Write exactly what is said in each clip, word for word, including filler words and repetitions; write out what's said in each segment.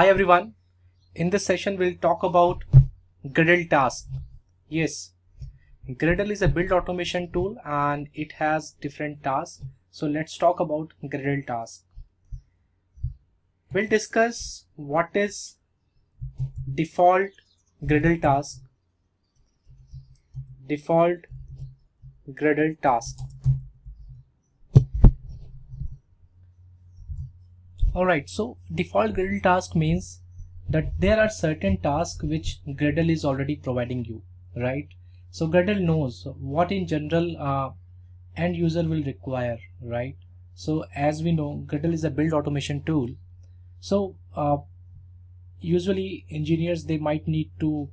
Hi everyone, in this session we'll talk about Gradle task. Yes, Gradle is a build automation tool and it has different tasks. So let's talk about Gradle task. We'll discuss what is default Gradle task, default Gradle task. Alright, so default Gradle task means that there are certain tasks which Gradle is already providing you, right? So Gradle knows what in general uh, end user will require, right? So as we know, Gradle is a build automation tool. So uh, usually engineers, they might need to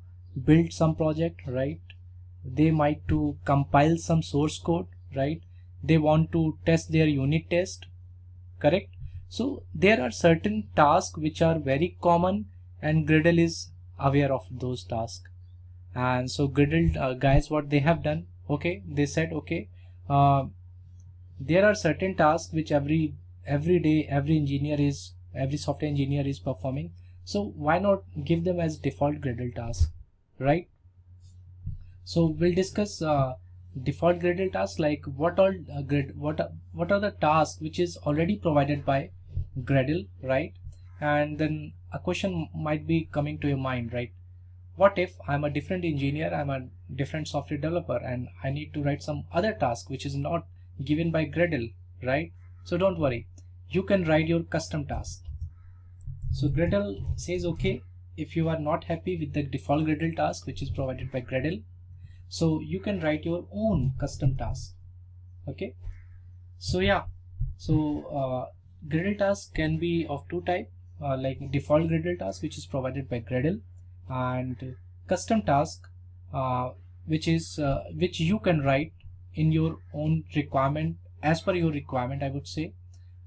build some project, right? They might to compile some source code, right? They want to test their unit test, correct? So there are certain tasks which are very common and Gradle is aware of those tasks. And so Gradle uh, guys, what they have done, okay, they said, okay, uh, there are certain tasks which every every day every engineer is every software engineer is performing. So why not give them as default Gradle task, right? So we'll discuss uh, default Gradle task, like what all uh, grid what what are the tasks which is already provided by Gradle, right? And then a question might be coming to your mind, right? What if I'm a different engineer, I'm a different software developer, and I need to write some other task which is not given by Gradle, right? So don't worry, you can write your custom task. So Gradle says, okay, if you are not happy with the default Gradle task which is provided by Gradle, so you can write your own custom task. Okay, so yeah, so uh, Gradle task can be of two type, uh, like default Gradle task which is provided by Gradle, and custom task uh, which is uh, which you can write in your own requirement, as per your requirement, I would say.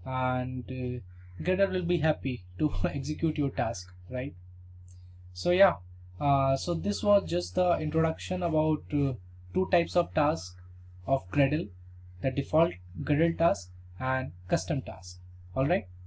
And uh, Gradle will be happy to execute your task, right? So yeah, Uh, so this was just the introduction about uh, two types of task of Gradle, the default Gradle task and custom task. All right.